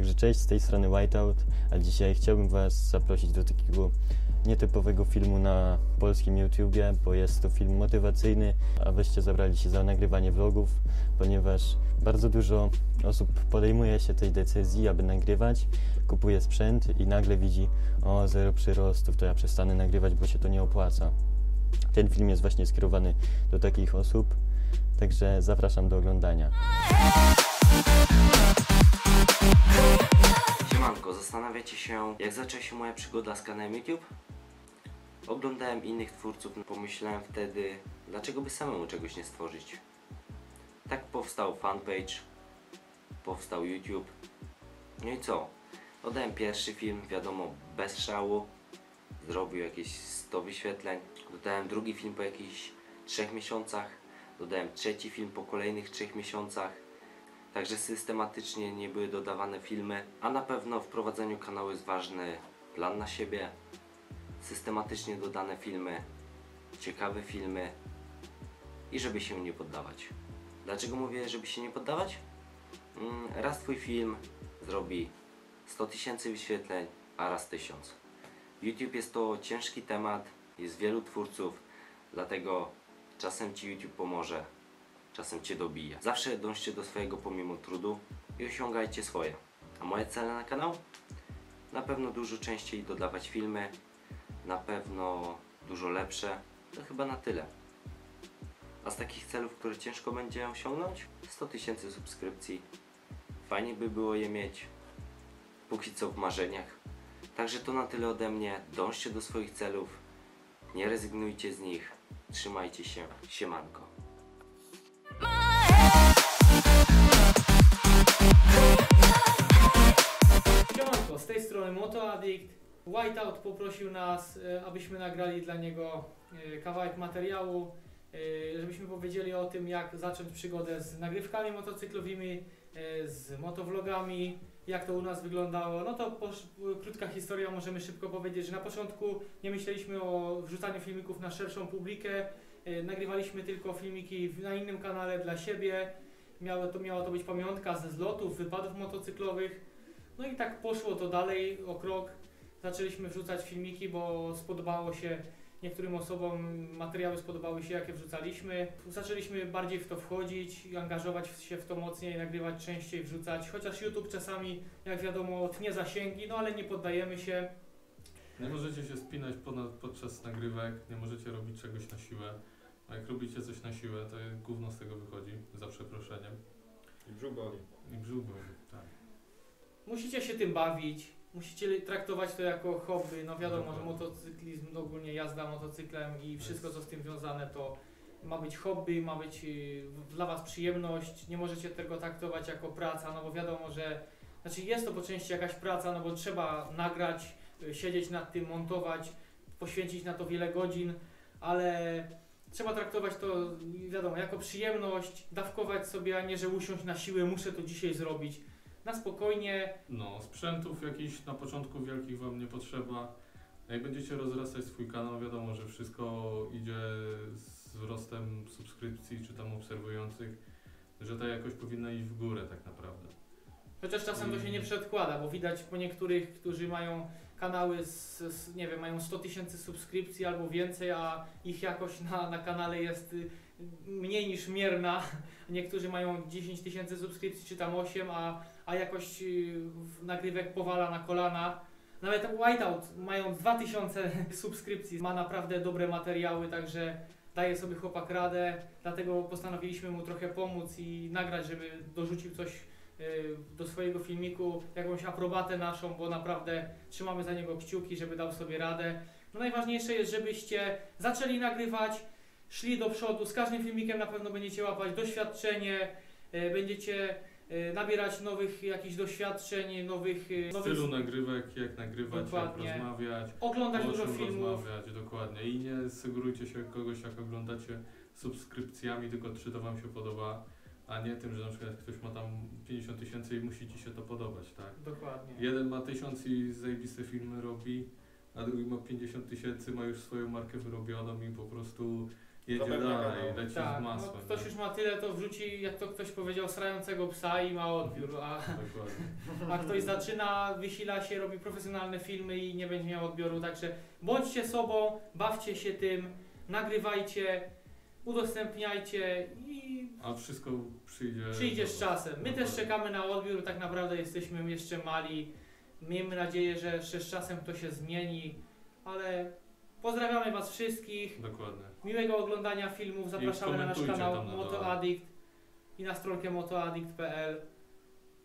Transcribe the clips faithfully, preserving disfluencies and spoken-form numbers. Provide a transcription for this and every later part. Także cześć, z tej strony Whiteout, a dzisiaj chciałbym Was zaprosić do takiego nietypowego filmu na polskim YouTubie, bo jest to film motywacyjny, abyście zabrali się za nagrywanie vlogów, ponieważ bardzo dużo osób podejmuje się tej decyzji, aby nagrywać, kupuje sprzęt i nagle widzi, o, zero przyrostów, to ja przestanę nagrywać, bo się to nie opłaca. Ten film jest właśnie skierowany do takich osób, także zapraszam do oglądania. Siemanko, zastanawiacie się, jak zaczęła się moja przygoda z kanałem YouTube? Oglądałem innych twórców, pomyślałem wtedy, dlaczego by samemu czegoś nie stworzyć. Tak powstał fanpage, powstał YouTube. No i co? Oddałem pierwszy film, wiadomo, bez szału. Zrobił jakieś sto wyświetleń. Dodałem drugi film po jakichś trzech miesiącach. Dodałem trzeci film po kolejnych trzech miesiącach. Także systematycznie nie były dodawane filmy, a na pewno w prowadzeniu kanału jest ważny plan na siebie, systematycznie dodane filmy, ciekawe filmy i żeby się nie poddawać. Dlaczego mówię, żeby się nie poddawać? Raz Twój film zrobi sto tysięcy wyświetleń, a raz tysiąc. YouTube jest to ciężki temat, jest wielu twórców, dlatego czasem Ci YouTube pomoże. Czasem Cię dobije. Zawsze dążcie do swojego pomimo trudu i osiągajcie swoje. A moje cele na kanał? Na pewno dużo częściej dodawać filmy, na pewno dużo lepsze. To chyba na tyle. A z takich celów, które ciężko będzie osiągnąć? sto tysięcy subskrypcji. Fajnie by było je mieć. Póki co w marzeniach. Także to na tyle ode mnie. Dążcie do swoich celów. Nie rezygnujcie z nich. Trzymajcie się. Siemanko. Z tej strony MotoAddict. Whiteout poprosił nas, abyśmy nagrali dla niego kawałek materiału, żebyśmy powiedzieli o tym, jak zacząć przygodę z nagrywkami motocyklowymi, z motovlogami, jak to u nas wyglądało. No to krótka historia, możemy szybko powiedzieć, że na początku nie myśleliśmy o wrzucaniu filmików na szerszą publikę, nagrywaliśmy tylko filmiki na innym kanale dla siebie, miało to, miała to być pamiątka ze zlotów, wypadów motocyklowych. No i tak poszło to dalej o krok, zaczęliśmy wrzucać filmiki, bo spodobało się niektórym osobom, materiały spodobały się, jakie wrzucaliśmy. Zaczęliśmy bardziej w to wchodzić, angażować się w to mocniej, nagrywać częściej, wrzucać. Chociaż YouTube czasami, jak wiadomo, tnie zasięgi, no ale nie poddajemy się. Nie możecie się spinać ponad, podczas nagrywek, nie możecie robić czegoś na siłę. A jak robicie coś na siłę, to gówno z tego wychodzi, za przeproszeniem. I brzuch boli. I brzuch boli, tak. Musicie się tym bawić, musicie traktować to jako hobby, no wiadomo, że motocyklizm, ogólnie jazda motocyklem i wszystko co z tym związane to ma być hobby, ma być dla Was przyjemność, nie możecie tego traktować jako praca, no bo wiadomo, że znaczy jest to po części jakaś praca, no bo trzeba nagrać, siedzieć nad tym, montować, poświęcić na to wiele godzin, ale trzeba traktować to, wiadomo, jako przyjemność, dawkować sobie, a nie, że usiąść na siłę, muszę to dzisiaj zrobić. Na spokojnie. No, sprzętów jakichś na początku wielkich Wam nie potrzeba. Jak będziecie rozrastać swój kanał, wiadomo, że wszystko idzie z wzrostem subskrypcji czy tam obserwujących, że ta jakość powinna iść w górę tak naprawdę. Chociaż czasem I... to się nie przedkłada, bo widać po niektórych, którzy mają kanały, z, z, nie wiem, mają sto tysięcy subskrypcji albo więcej, a ich jakość na, na kanale jest mniej niż mierna. Niektórzy mają dziesięć tysięcy subskrypcji czy tam osiem, a, a jakoś nagrywek powala na kolana. Nawet Whiteout, mając dwa tysiące subskrypcji, ma naprawdę dobre materiały, także daje sobie chłopak radę. Dlatego postanowiliśmy mu trochę pomóc i nagrać, żeby dorzucił coś do swojego filmiku, jakąś aprobatę naszą, bo naprawdę trzymamy za niego kciuki, żeby dał sobie radę. No najważniejsze jest, żebyście zaczęli nagrywać, szli do przodu, z każdym filmikiem na pewno będziecie łapać doświadczenie, będziecie nabierać nowych jakichś doświadczeń, nowych... Stylu nowych... nagrywek, jak nagrywać, dokładnie. Jak rozmawiać, oglądać dużo filmów. Rozmawiać, dokładnie. I nie segurujcie się kogoś, jak oglądacie subskrypcjami, tylko czy to Wam się podoba, a nie tym, że na przykład ktoś ma tam pięćdziesiąt tysięcy i musi Ci się to podobać, tak? Dokładnie. Jeden ma tysiąc i zajebiste filmy robi, a drugi ma pięćdziesiąt tysięcy, ma już swoją markę wyrobioną i po prostu jedzie dalej, leci tak, z masłem. No, ktoś już ma tyle, to wrzuci, jak to ktoś powiedział, srającego psa i ma odbiór, a, a ktoś zaczyna, wysila się, robi profesjonalne filmy i nie będzie miał odbioru, także bądźcie sobą, bawcie się tym, nagrywajcie, udostępniajcie i... A wszystko przyjdzie... Przyjdzie z czasem. My też czekamy na odbiór, tak naprawdę jesteśmy jeszcze mali. Miejmy nadzieję, że jeszcze z czasem to się zmieni, ale pozdrawiamy Was wszystkich. Dokładnie. Miłego oglądania filmów. Zapraszamy na nasz kanał na MotoAddict i na stronkę motoaddict kropka p l.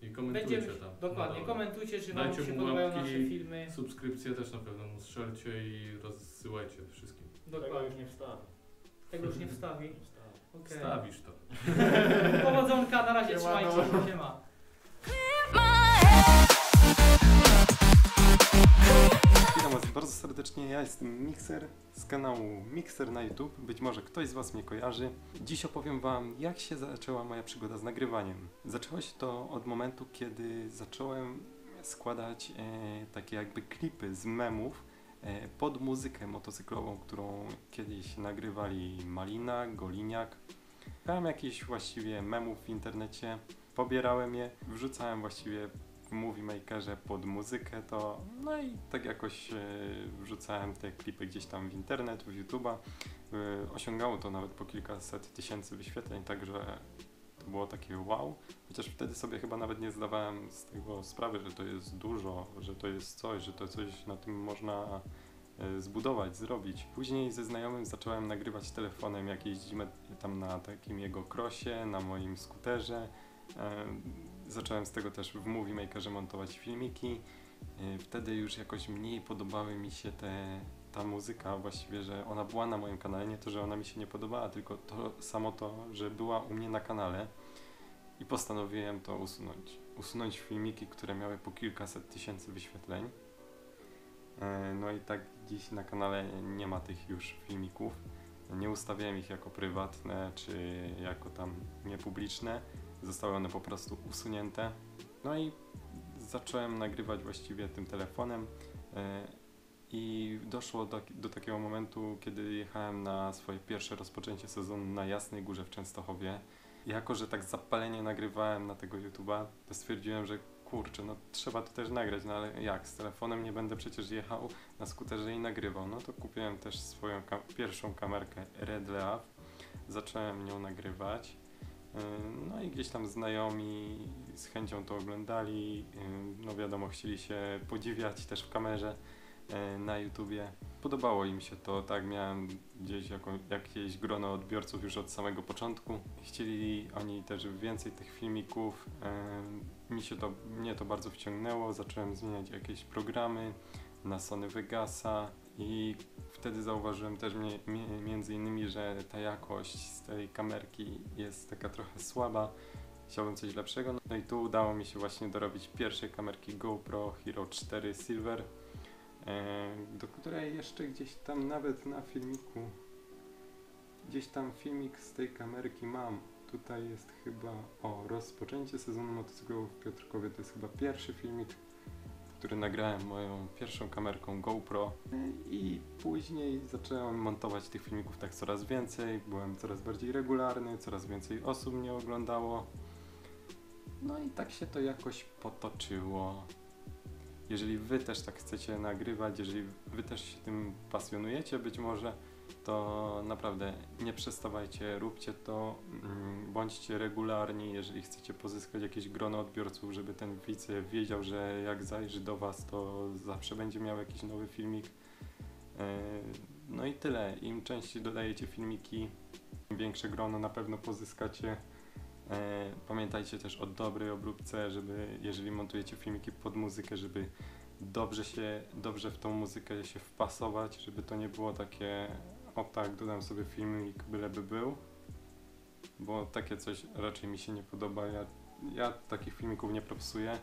I komentujcie Będziemy... tam. Dokładnie. No komentujcie, czy Wam się podobają nasze filmy. Subskrypcję też na pewno mu strzelcie i rozsyłajcie wszystkim. Dokładnie. Tego już nie wstawi. Tego już nie wstawi? Okay. Wstawisz to. Powodzonka, na razie trzymajcie się. Siema. Witam Was bardzo serdecznie, ja jestem Mikser z kanału Mikser na YouTube, być może ktoś z Was mnie kojarzy. Dziś opowiem Wam, jak się zaczęła moja przygoda z nagrywaniem. Zaczęło się to od momentu, kiedy zacząłem składać e, takie jakby klipy z memów e, pod muzykę motocyklową, którą kiedyś nagrywali Malina, Goliniak. Miałem jakieś właściwie memów w internecie, pobierałem je, wrzucałem właściwie w Movie Makerze pod muzykę to, no i tak jakoś e, wrzucałem te klipy gdzieś tam w internet, w YouTube'a. E, osiągało to nawet po kilkaset tysięcy wyświetleń, także to było takie wow. Chociaż wtedy sobie chyba nawet nie zdawałem z tego sprawy, że to jest dużo, że to jest coś, że to coś na tym można e, zbudować, zrobić. Później ze znajomym zacząłem nagrywać telefonem, jak jeździmy tam na takim jego krosie, na moim skuterze. E, Zacząłem z tego też w Movie Makerze montować filmiki. Wtedy już jakoś mniej podobały mi się te, ta muzyka, właściwie, że ona była na moim kanale. Nie to, że ona mi się nie podobała, tylko to samo to, że była u mnie na kanale i postanowiłem to usunąć. Usunąć filmiki, które miały po kilkaset tysięcy wyświetleń. No i tak dziś na kanale nie ma tych już filmików. Nie ustawiałem ich jako prywatne, czy jako tam niepubliczne. Zostały one po prostu usunięte. No i zacząłem nagrywać właściwie tym telefonem i doszło do, do takiego momentu, kiedy jechałem na swoje pierwsze rozpoczęcie sezonu na Jasnej Górze w Częstochowie. Jako, że tak zapalenie nagrywałem na tego YouTube'a, to stwierdziłem, że kurczę, no trzeba to też nagrać, no ale jak? Z telefonem nie będę przecież jechał na skuterze i nagrywał. No to kupiłem też swoją ka pierwszą kamerkę Red Leaf. Zacząłem nią nagrywać. No i gdzieś tam znajomi z chęcią to oglądali, no wiadomo, chcieli się podziwiać też w kamerze na YouTubie. Podobało im się to, tak, miałem gdzieś jako, jakieś grono odbiorców już od samego początku. Chcieli oni też więcej tych filmików, Mi się to, mnie to bardzo wciągnęło, zacząłem zmieniać jakieś programy na Sony Vegasa. I wtedy zauważyłem też mnie, między innymi, że ta jakość z tej kamerki jest taka trochę słaba. Chciałbym coś lepszego. No i tu udało mi się właśnie dorobić pierwszej kamerki GoPro Hero cztery Silver, do której jeszcze gdzieś tam nawet na filmiku, gdzieś tam filmik z tej kamerki mam. Tutaj jest chyba o rozpoczęcie sezonu motocyklowego w Piotrkowie. To jest chyba pierwszy filmik, który nagrałem moją pierwszą kamerką GoPro i później zacząłem montować tych filmików tak coraz więcej, byłem coraz bardziej regularny, coraz więcej osób mnie oglądało, no i tak się to jakoś potoczyło. Jeżeli Wy też tak chcecie nagrywać, jeżeli Wy też się tym pasjonujecie być może, to naprawdę nie przestawajcie, róbcie to, bądźcie regularni, jeżeli chcecie pozyskać jakieś grono odbiorców, żeby ten widz wiedział, że jak zajrzy do Was, to zawsze będzie miał jakiś nowy filmik. No i tyle, im częściej dodajecie filmiki, im większe grono na pewno pozyskacie. Pamiętajcie też o dobrej obróbce, żeby, jeżeli montujecie filmiki pod muzykę, żeby dobrze się, dobrze w tą muzykę się wpasować, żeby to nie było takie o tak, dodam sobie filmik, byleby był, bo takie coś raczej mi się nie podoba, ja, ja takich filmików nie propsuję.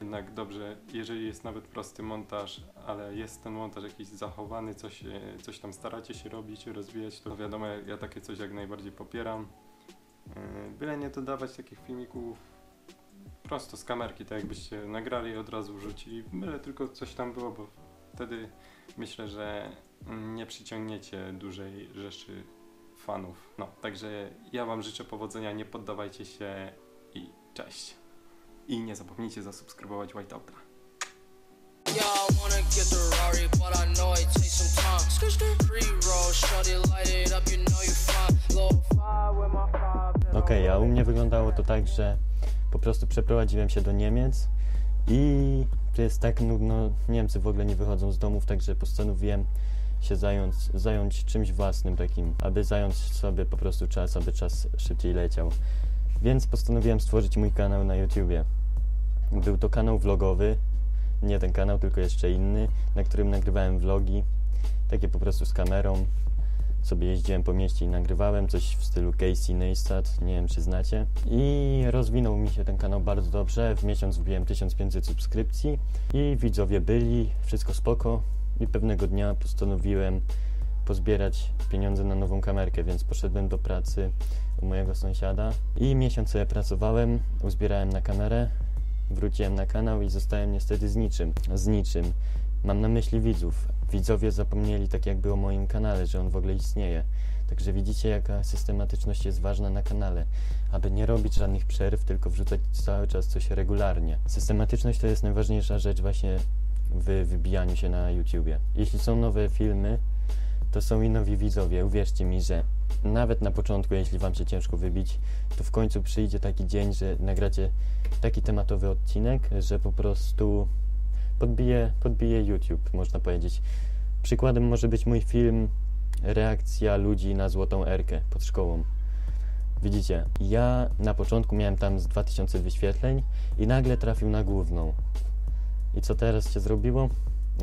Jednak dobrze, jeżeli jest nawet prosty montaż, ale jest ten montaż jakiś zachowany, coś, coś tam staracie się robić, rozwijać, to wiadomo, ja takie coś jak najbardziej popieram. Byle nie dodawać takich filmików prosto z kamerki, tak jakbyście nagrali i od razu wrzucili, byle tylko coś tam było, bo wtedy myślę, że nie przyciągniecie dużej rzeszy fanów. No, także ja Wam życzę powodzenia, nie poddawajcie się i cześć. I nie zapomnijcie zasubskrybować Whiteouta. Okej, okay, a u mnie wyglądało to tak, że po prostu przeprowadziłem się do Niemiec i to jest tak nudno, Niemcy w ogóle nie wychodzą z domów, także postanowiłem się zająć, zająć czymś własnym takim, aby zająć sobie po prostu czas, aby czas szybciej leciał. Więc postanowiłem stworzyć mój kanał na YouTubie. Był to kanał vlogowy, nie ten kanał, tylko jeszcze inny, na którym nagrywałem vlogi, takie po prostu z kamerą. Sobie jeździłem po mieście i nagrywałem coś w stylu Casey Neistat, nie wiem czy znacie. I rozwinął mi się ten kanał bardzo dobrze, w miesiąc wbiłem tysiąc pięćset subskrypcji i widzowie byli, wszystko spoko. I pewnego dnia postanowiłem pozbierać pieniądze na nową kamerkę, więc poszedłem do pracy u mojego sąsiada i miesiąc sobie pracowałem, uzbierałem na kamerę, wróciłem na kanał i zostałem niestety z niczym, z niczym. Mam na myśli widzów. Widzowie zapomnieli tak jakby o moim kanale, że on w ogóle istnieje. Także widzicie, jaka systematyczność jest ważna na kanale. Aby nie robić żadnych przerw, tylko wrzucać cały czas coś regularnie. Systematyczność to jest najważniejsza rzecz właśnie w wybijaniu się na YouTubie. Jeśli są nowe filmy, to są i nowi widzowie. Uwierzcie mi, że nawet na początku, jeśli wam się ciężko wybić, to w końcu przyjdzie taki dzień, że nagracie taki tematowy odcinek, że po prostu... Podbije, podbije YouTube, można powiedzieć. Przykładem może być mój film Reakcja ludzi na złotą erkę pod szkołą. Widzicie, ja na początku miałem tam z dwa tysiące wyświetleń i nagle trafił na główną. I co teraz się zrobiło?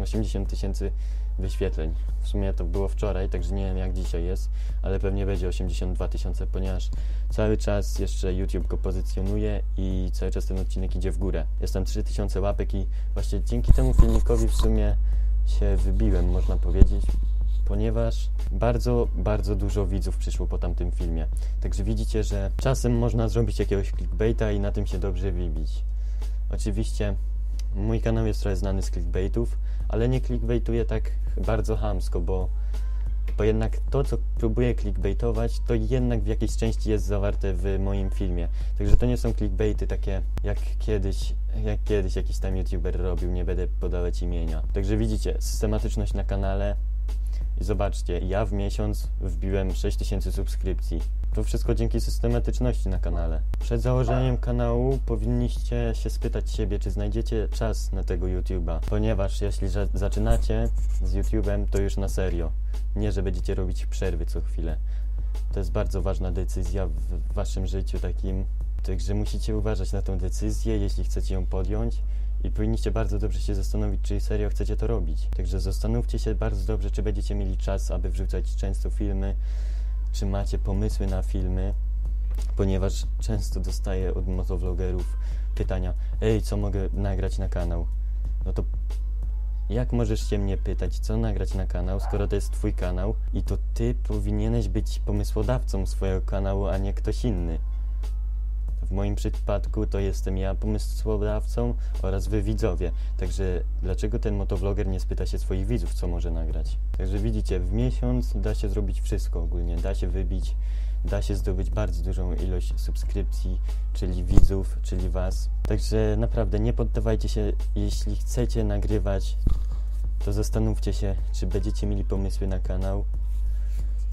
osiemdziesiąt tysięcy wyświetleń. W sumie to było wczoraj, także nie wiem jak dzisiaj jest, ale pewnie będzie osiemdziesiąt dwa tysiące, ponieważ cały czas jeszcze YouTube go pozycjonuje i cały czas ten odcinek idzie w górę. Jest tam trzy tysiące łapek i właśnie dzięki temu filmikowi w sumie się wybiłem, można powiedzieć, ponieważ bardzo, bardzo dużo widzów przyszło po tamtym filmie. Także widzicie, że czasem można zrobić jakiegoś clickbaita i na tym się dobrze wybić. Oczywiście mój kanał jest trochę znany z clickbaitów, ale nie clickbaituję tak bardzo chamsko, bo, bo jednak to, co próbuję clickbaitować, to jednak w jakiejś części jest zawarte w moim filmie. Także to nie są clickbaity takie, jak kiedyś, jak kiedyś jakiś tam youtuber robił, nie będę podawać imienia. Także widzicie, systematyczność na kanale i zobaczcie, ja w miesiąc wbiłem sześć tysięcy subskrypcji. To wszystko dzięki systematyczności na kanale. Przed założeniem kanału powinniście się spytać siebie, czy znajdziecie czas na tego YouTube'a, ponieważ jeśli zaczynacie z YouTube'em, to już na serio. Nie, że będziecie robić przerwy co chwilę. To jest bardzo ważna decyzja w waszym życiu takim, także musicie uważać na tą decyzję, jeśli chcecie ją podjąć. I powinniście bardzo dobrze się zastanowić, czy serio chcecie to robić. Także zastanówcie się bardzo dobrze, czy będziecie mieli czas, aby wrzucać często filmy, czy macie pomysły na filmy, ponieważ często dostaję od motovlogerów pytania: ej, co mogę nagrać na kanał? No to jak możesz się mnie pytać, co nagrać na kanał, skoro to jest twój kanał i to ty powinieneś być pomysłodawcą swojego kanału, a nie ktoś inny. W moim przypadku to jestem ja pomysłodawcą oraz wy widzowie. Także dlaczego ten motovloger nie spyta się swoich widzów, co może nagrać? Także widzicie, w miesiąc da się zrobić wszystko ogólnie. Da się wybić, da się zdobyć bardzo dużą ilość subskrypcji, czyli widzów, czyli was. Także naprawdę nie poddawajcie się, jeśli chcecie nagrywać, to zastanówcie się, czy będziecie mieli pomysły na kanał,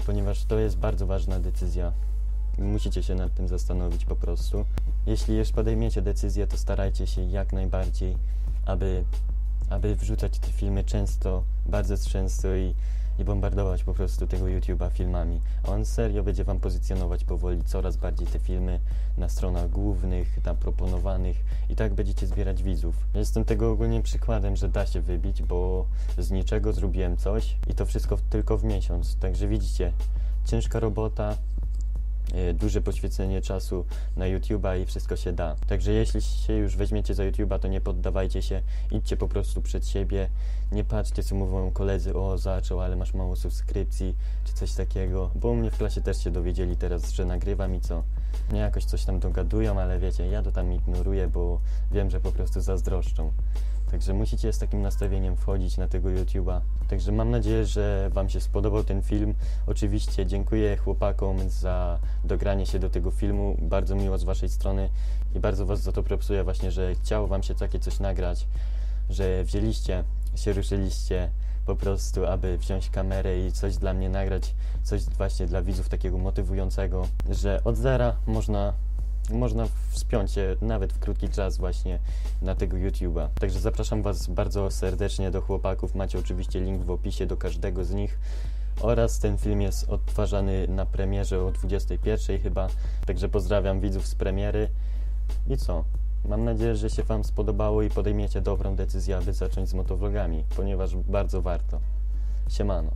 ponieważ to jest bardzo ważna decyzja. Musicie się nad tym zastanowić po prostu. Jeśli już podejmiecie decyzję, to starajcie się jak najbardziej, aby, aby wrzucać te filmy często, bardzo często i, i bombardować po prostu tego YouTube'a filmami. A on serio będzie wam pozycjonować powoli coraz bardziej te filmy na stronach głównych, na proponowanych i tak będziecie zbierać widzów. Jestem tego ogólnie przykładem, że da się wybić, bo z niczego zrobiłem coś i to wszystko w, tylko w miesiąc. Także widzicie, ciężka robota, duże poświęcenie czasu na YouTube'a i wszystko się da. Także jeśli się już weźmiecie za YouTube'a, to nie poddawajcie się, idźcie po prostu przed siebie, nie patrzcie co mówią koledzy, o zaczął, ale masz mało subskrypcji, czy coś takiego, bo u mnie w klasie też się dowiedzieli teraz, że nagrywam i co. Mnie jakoś coś tam dogadują, ale wiecie, ja to tam ignoruję, bo wiem, że po prostu zazdroszczą. Także musicie z takim nastawieniem wchodzić na tego YouTube'a. Także mam nadzieję, że Wam się spodobał ten film. Oczywiście dziękuję chłopakom za dogranie się do tego filmu. Bardzo miło z Waszej strony i bardzo Was za to propsuję właśnie, że chciało Wam się takie coś nagrać, że wzięliście, się ruszyliście po prostu, aby wziąć kamerę i coś dla mnie nagrać, coś właśnie dla widzów takiego motywującego, że od zera można... Można wspiąć się nawet w krótki czas właśnie na tego YouTube'a. Także zapraszam Was bardzo serdecznie do chłopaków. Macie oczywiście link w opisie do każdego z nich. Oraz ten film jest odtwarzany na premierze o dwudziestej pierwszej chyba. Także pozdrawiam widzów z premiery. I co? Mam nadzieję, że się Wam spodobało i podejmiecie dobrą decyzję, aby zacząć z motovlogami, ponieważ bardzo warto. Siemano.